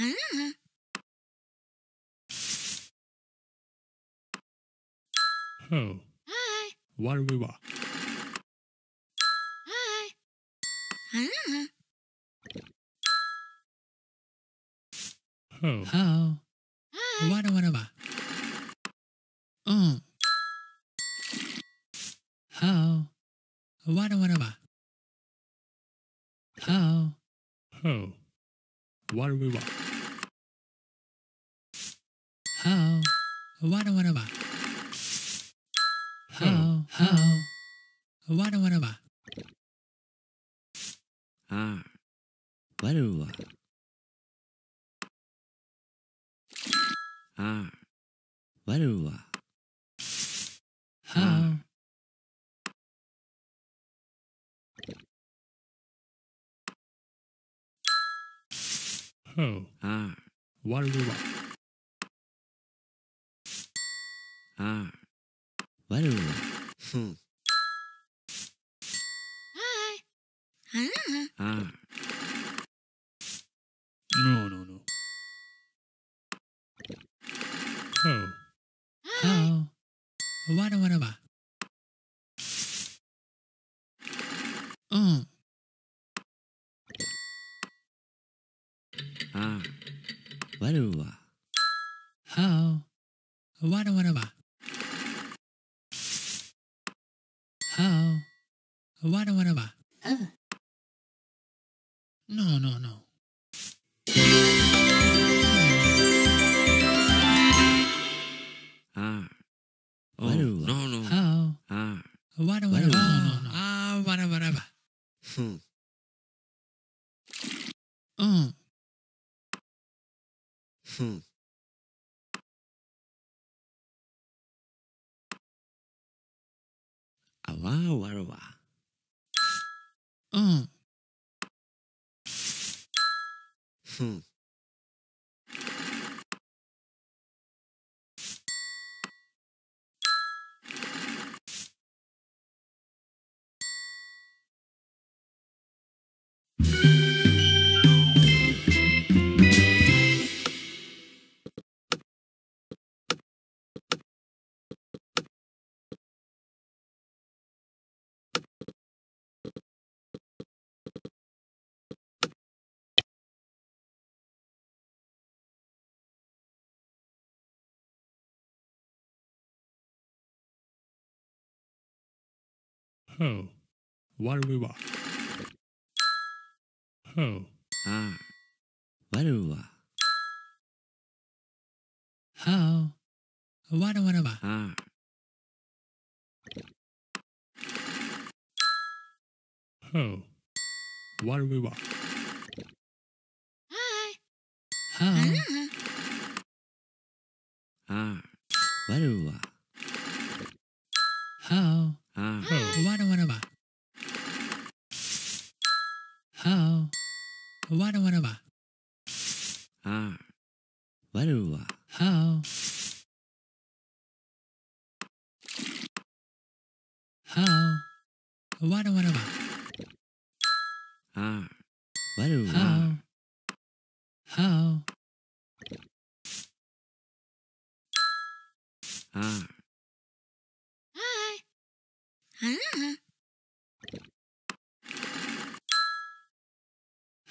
Oh. Hi. What we want? Hi. Oh. How? Hi. What? Oh. How? What? How? Oh. What we want? How? What? How? What? Ah. What? Ah. What? How? Oh. Ah. What? Ah. What? Hmm. Hi. Ah. No. Oh. Hi. Oh. What? Oh. Ah. What? How? What? How? What? No. Ah. Oh. No. How? Ah. What? No. Ah, what? Wow. Oh, what do we want? Oh. Ah. What do we want? How? What? Ah. Oh. What do we want? Hi. How? Ah. What do we want? How? Ah. Oh. What? How? What? Ah. What? How? How? What? Ah. What? How? How? Ah. How? What? Hi.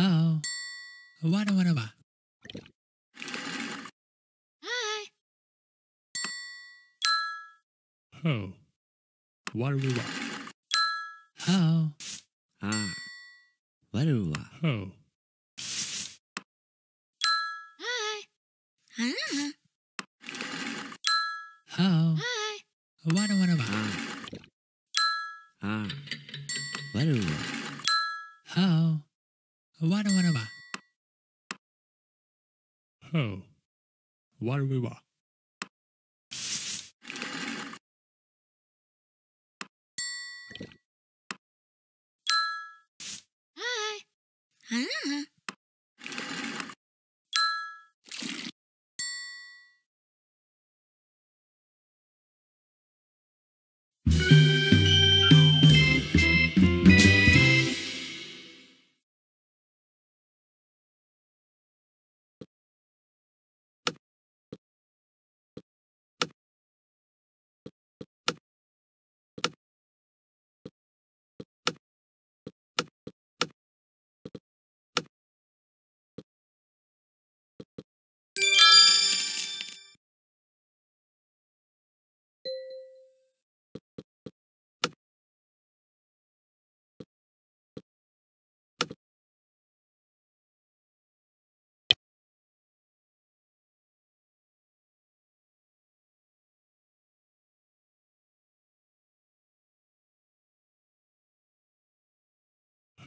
Oh. What? How? Ah. What? Oh. Hi. How? Hi. What? Ah. What? How? What? Oh. What? Hi.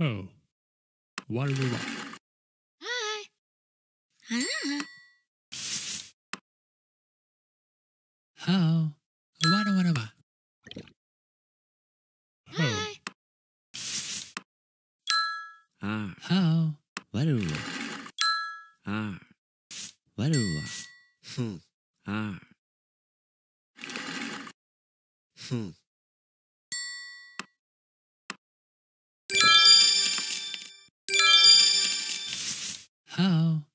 Ho. Warua. Hi. Hello. How? Warua. Hi. Ah. How? Warua. Ah. Warua. Hmm. Ah. Hmm. How?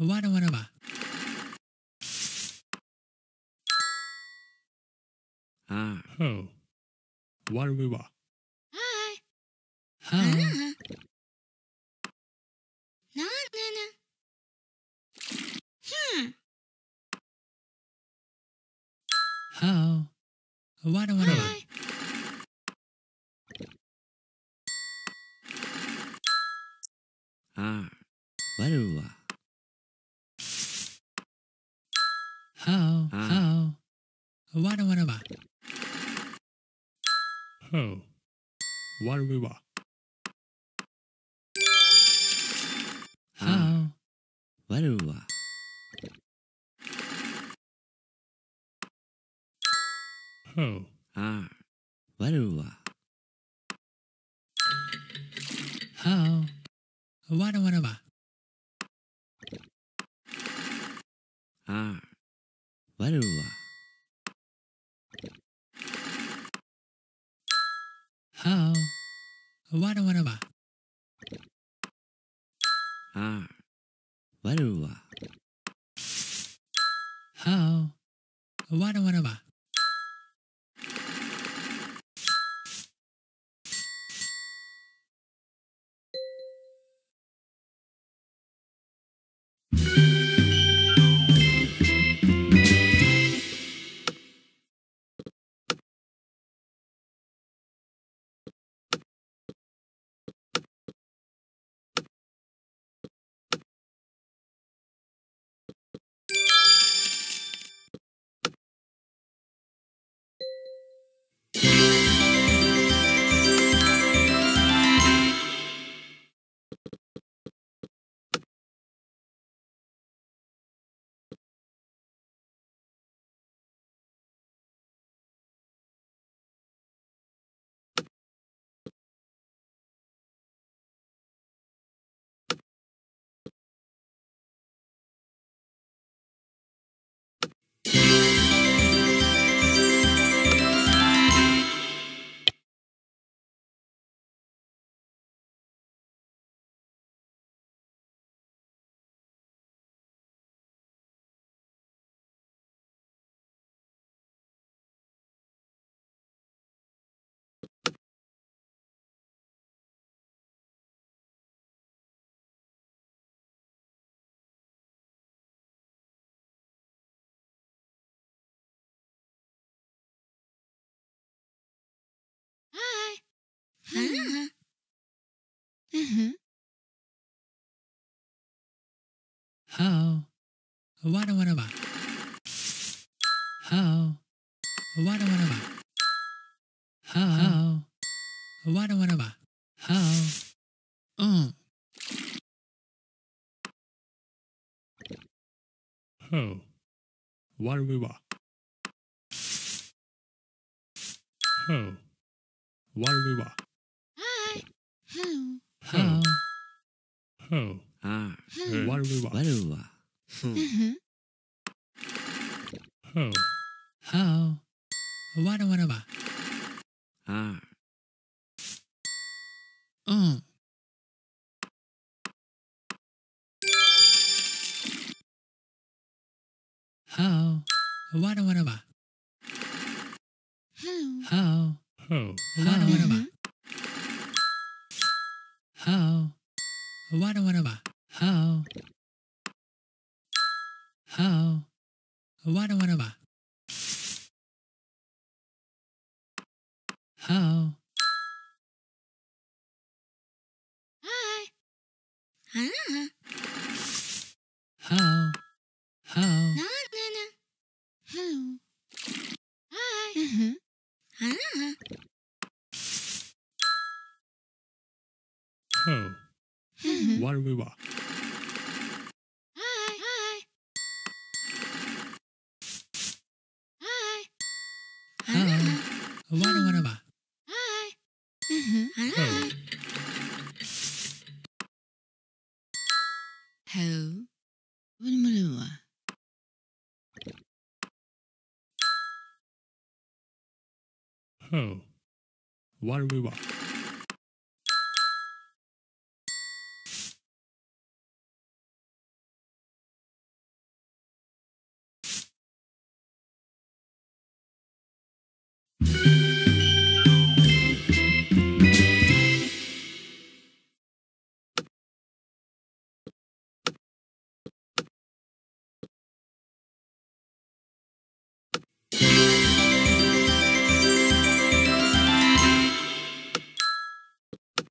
Warua. Ah. How? Warua. Hi. How? How? Warua. Ah. Warua. How? How? Warua. How? Warua. How? Warua. How? Ah. Warua. How? Warua. Ah. Warua. How? Warua. Ah. Warua. How? Warua. Huh? Uh-huh. How? Warua. How? Warua. How? Warua. How? How? Warua. How? Warua. How? How? How? Ah. Warua. Warua. How? How? Warua. Ah. How? Warua. How? How? Warua. How? Warua. How? How? Warua. How? Hi. Hello. How? How? How? Hi. Hello. 我々は我々は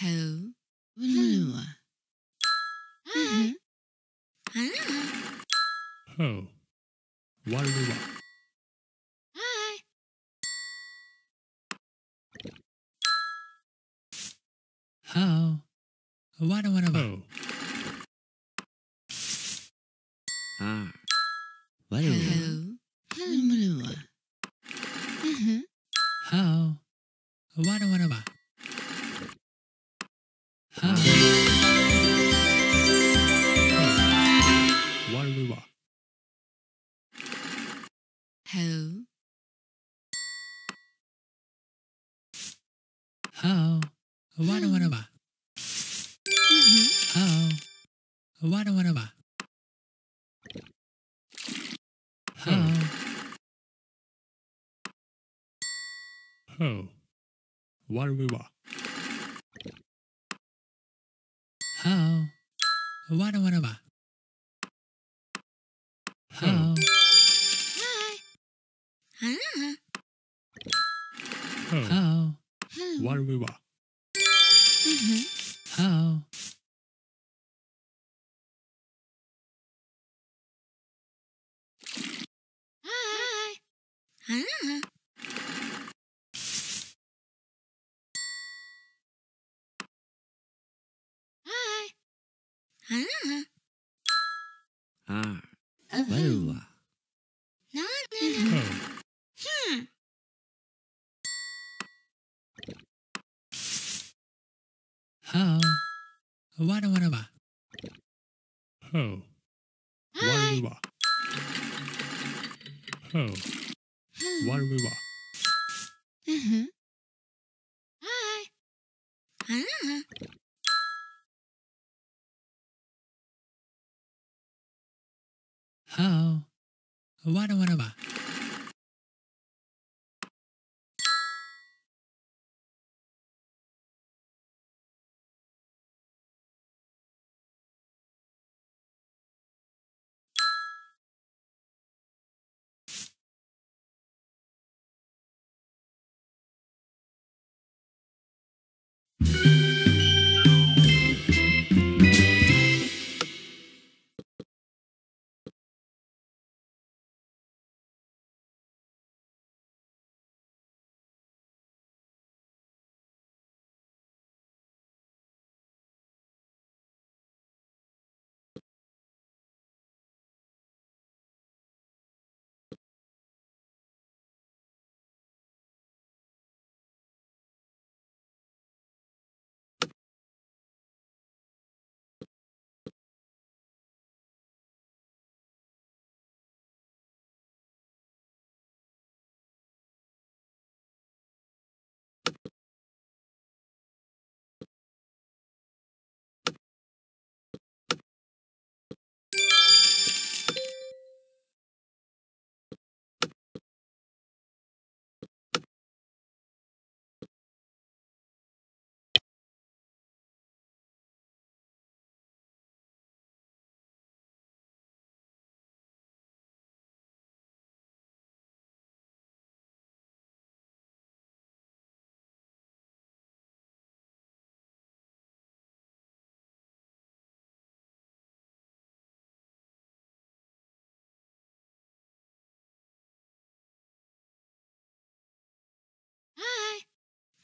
ほう、うぬは。ほう、我々は。ほう、我々は。あ、我々は。ほう、我々は。我々は。ほう。ほう。我々は。ほう。我々は。ほう。ほう。我々は。How? What a whatever. How? How? What a whatever. How? Hi.ああ、我々は。なんで？はあ、我々は。ほう、我々は。ほう、我々は。How? What a whatever.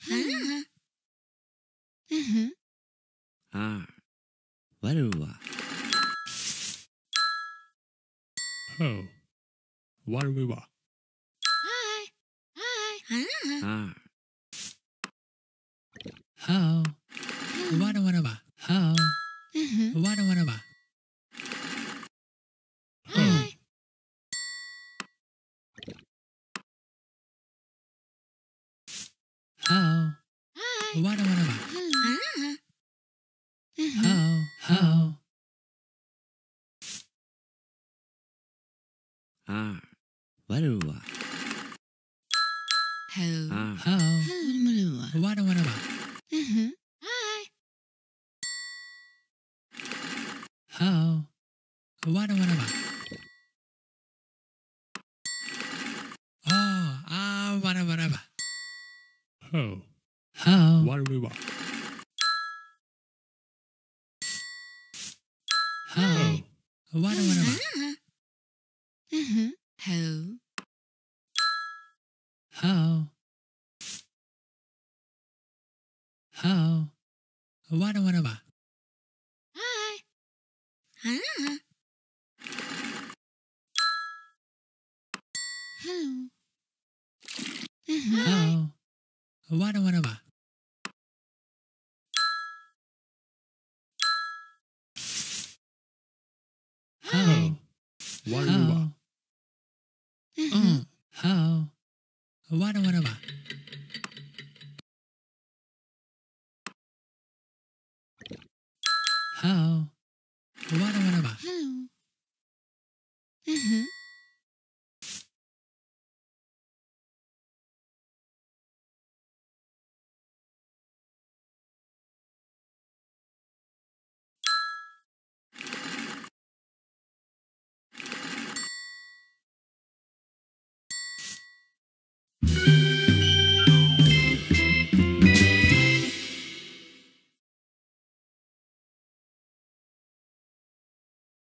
ああ、わるわ。ほう、わるわ。ああ、ほう、わるわるわ。ほう、わるわるわ。わらわらわ。はお、はお。わるわ。はお、はお。わらわらわ。はお、わらわらわ。お、あわらわらわ。ほう。How? What do we want? How? What do we want? How? How? How? What do we want? Hi. How? How? What do we want?わるわ。うん。はお。わるわるわ。はお。わるわるわ。